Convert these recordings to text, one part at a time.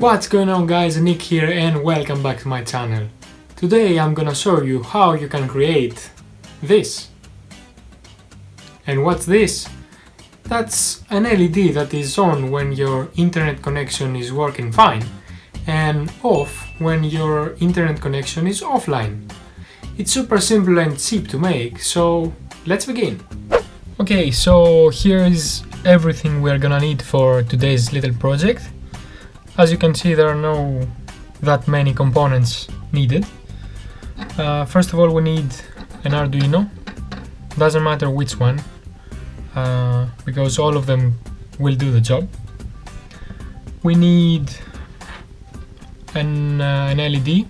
What's going on, guys? Nick here and welcome back to my channel. Today I'm gonna show you how you can create this. And what's this? That's an LED that is on when your internet connection is working fine and off when your internet connection is offline. It's super simple and cheap to make, so let's begin. Okay, so here is everything we're gonna need for today's little project. As you can see, there are no that many components needed. First of all, we need an Arduino. Doesn't matter which one, because all of them will do the job. We need an LED.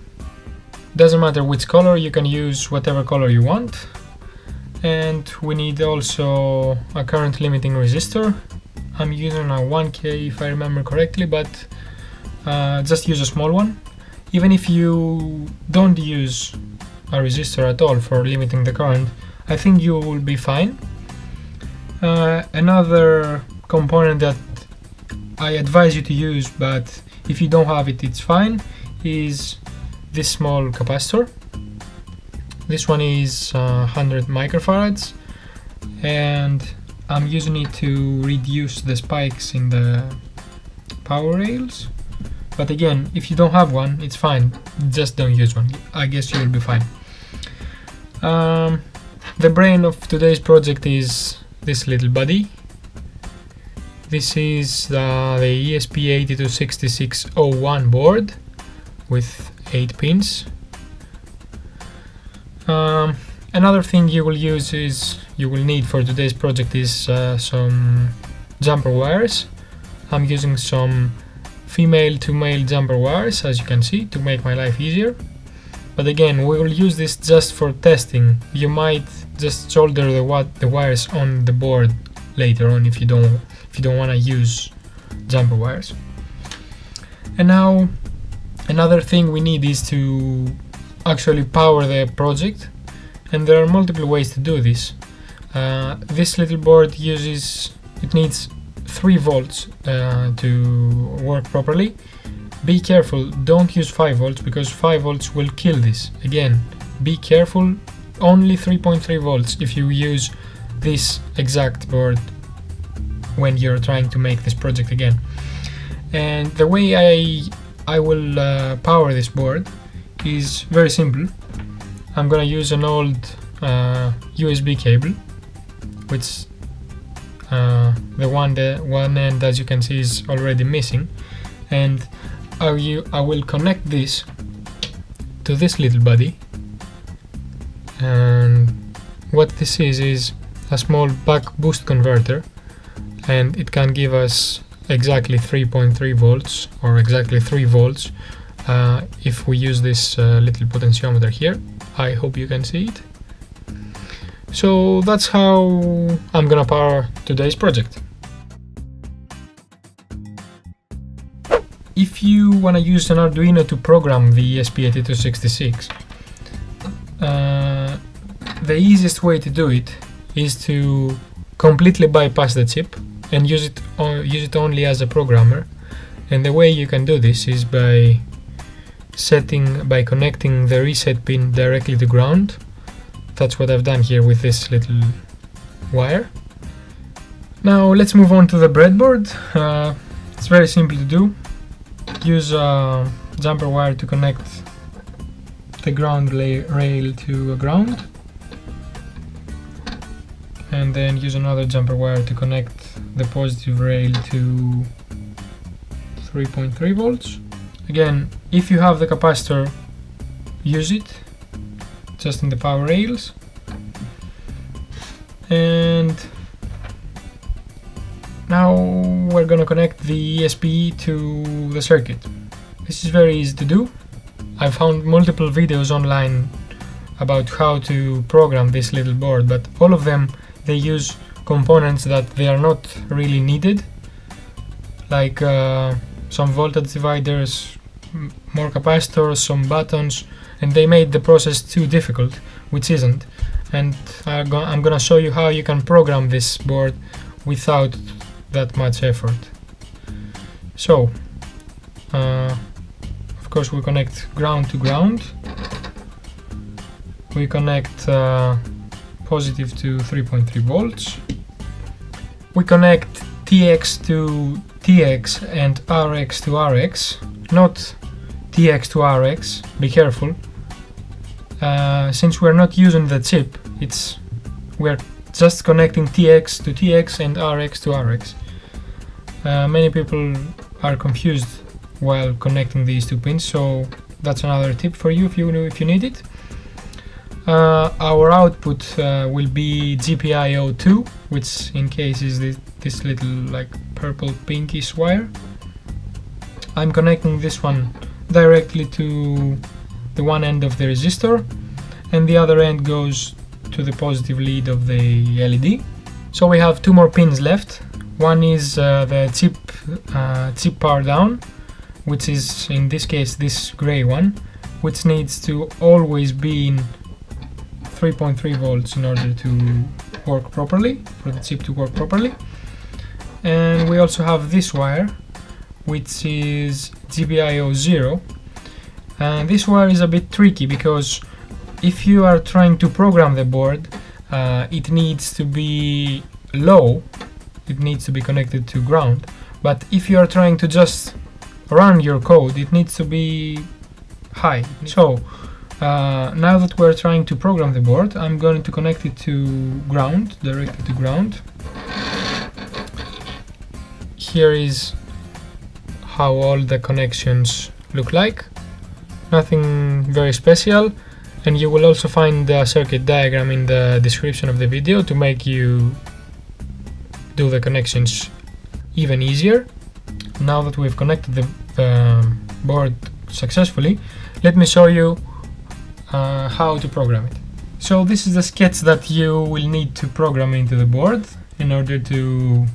Doesn't matter which color, you can use whatever color you want. And we need also a current limiting resistor. I'm using a 1K if I remember correctly, but just use a small one. Even if you don't use a resistor at all for limiting the current, I think you will be fine. Another component that I advise you to use, but if you don't have it, it's fine, is this small capacitor. This one is 100 microfarads, and I'm using it to reduce the spikes in the power rails. But again, if you don't have one, it's fine, just don't use one. I guess you'll be fine. The brain of today's project is this little buddy. This is the ESP8266-01 board with 8 pins. Another thing you will need for today's project is some jumper wires. I'm using some female to male jumper wires, as you can see, to make my life easier. But again, we will use this just for testing. You might just solder the wires on the board later on if you don't want to use jumper wires. And now another thing we need is to actually power the project, and there are multiple ways to do this. This little board needs 3 volts to work properly. Be careful, don't use 5 volts because 5 volts will kill this. Again, be careful, only 3.3 volts if you use this exact board when you're trying to make this project again. And the way I will power this board is very simple. I'm gonna use an old USB cable, which the one end, as you can see, is already missing, and I will connect this to this little body. And what this is a small buck boost converter, and it can give us exactly 3.3 volts or exactly 3 volts if we use this little potentiometer here. I hope you can see it. So that's how I'm gonna power today's project. If you wanna use an Arduino to program the ESP8266, the easiest way to do it is to completely bypass the chip and use it only as a programmer. And the way you can do this is by connecting the reset pin directly to ground. That's what I've done here with this little wire. Now let's move on to the breadboard. It's very simple to do. Use a jumper wire to connect the ground rail to a ground, and then use another jumper wire to connect the positive rail to 3.3 volts. Again, if you have the capacitor, use it just in the power rails. And now we're gonna connect the ESP to the circuit. This is very easy to do. I found multiple videos online about how to program this little board, but all of them, they use components that they are not really needed, like some voltage dividers, more capacitors, some buttons, and they made the process too difficult, which isn't. And I'm gonna show you how you can program this board without that much effort. So Of course we connect ground to ground, we connect positive to 3.3 volts, we connect TX to TX and RX to RX, not TX to RX, be careful, since we're not using the chip, we're just connecting TX to TX and RX to RX. Many people are confused while connecting these two pins, so that's another tip for you if you need it. Our output will be GPIO2, which in case is this little like purple pinkish wire. I'm connecting this one directly to the one end of the resistor, and the other end goes to the positive lead of the LED. So we have two more pins left. One is the chip power down, which is in this case this gray one, which needs to always be in 3.3 volts in order to work properly, for the chip to work properly. And we also have this wire, which is GPIO0, and this wire is a bit tricky because if you are trying to program the board, it needs to be low, it needs to be connected to ground, but if you are trying to just run your code, it needs to be high. So now that we're trying to program the board, I'm going to connect it to ground, directly to ground. Here is how all the connections look like, nothing very special, and you will also find the circuit diagram in the description of the video to make you do the connections even easier. Now that we've connected the board successfully, let me show you how to program it. So this is the sketch that you will need to program into the board in order to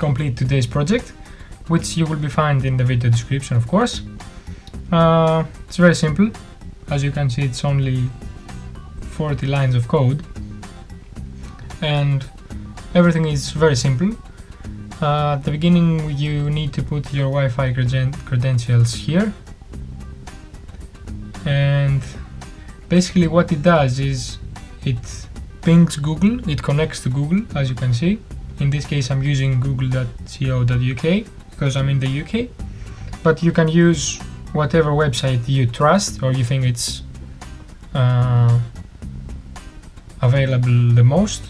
complete today's project, which you will be found in the video description, of course. It's very simple. As you can see, it's only 40 lines of code, and everything is very simple. At the beginning you need to put your Wi-Fi credentials here, and basically what it does is it pings Google, it connects to Google, as you can see. In this case I'm using google.co.uk because I'm in the UK, but you can use whatever website you trust or you think it's available the most.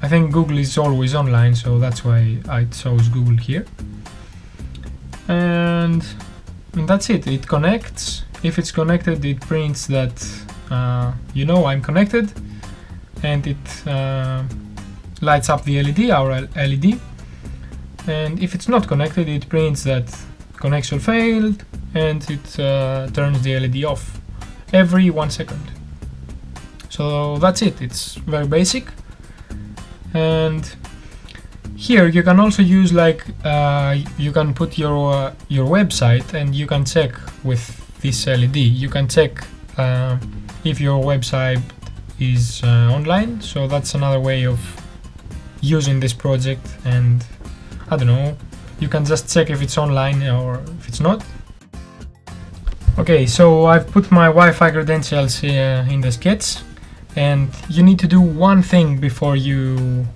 I think Google is always online, so that's why I chose Google here. And that's it, it connects. If it's connected, it prints that you know I'm connected, and it lights up the LED, our LED. And if it's not connected, it prints that connection failed, and it turns the LED off every 1 second. So that's it, it's very basic. And here you can also use like you can put your website, and you can check with this LED, you can check if your website is online. So that's another way of using this project, and I don't know, you can just check if it's online or if it's not. Okay, so I've put my Wi-Fi credentials in the sketch. And you need to do one thing before you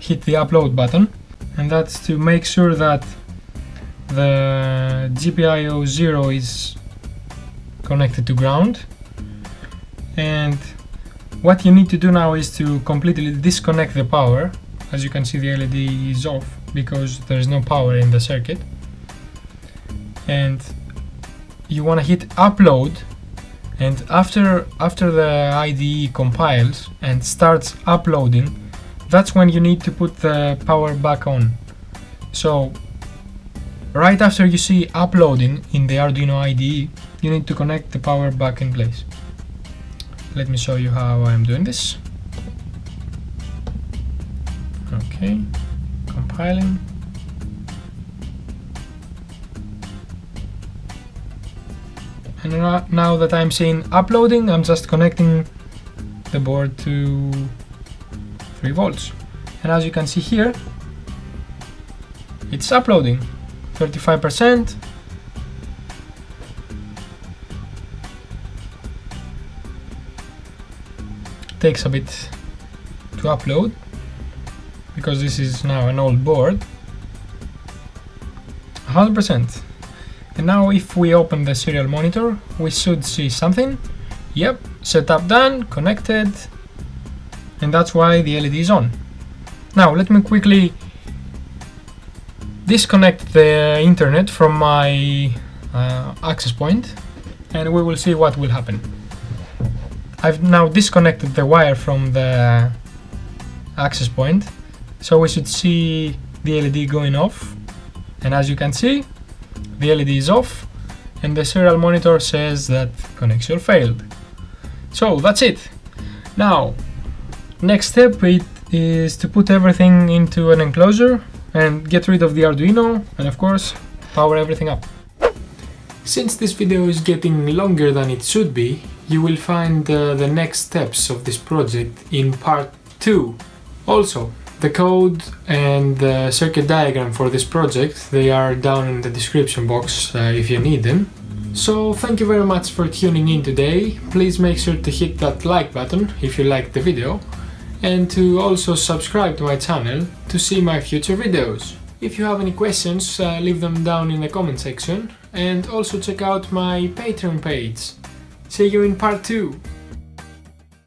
hit the upload button, and that's to make sure that the GPIO0 is connected to ground. And what you need to do now is to completely disconnect the power. As you can see, the LED is off because there's no power in the circuit, and you want to hit upload. And after the IDE compiles and starts uploading, that's when you need to put the power back on. So right after you see uploading in the Arduino IDE, you need to connect the power back in place. Let me show you how I'm doing this. Okay, compiling. And now that I'm seeing uploading, I'm just connecting the board to 3 volts, and as you can see here, it's uploading. 35%. Takes a bit to upload because this is now an old board. 100%. And now if we open the serial monitor, we should see something. Yep, setup done, connected, and that's why the LED is on. Now let me quickly disconnect the internet from my access point and we will see what will happen. I've now disconnected the wire from the access point, so we should see the LED going off, and as you can see, the LED is off and the serial monitor says that connection failed. So that's it. Now, next step is to put everything into an enclosure and get rid of the Arduino and of course power everything up. Since this video is getting longer than it should be, you will find the next steps of this project in part 2. Also, the code and the circuit diagram for this project, they are down in the description box if you need them. So thank you very much for tuning in today. Please make sure to hit that like button if you liked the video and to also subscribe to my channel to see my future videos. If you have any questions, leave them down in the comment section and also check out my Patreon page. See you in part 2!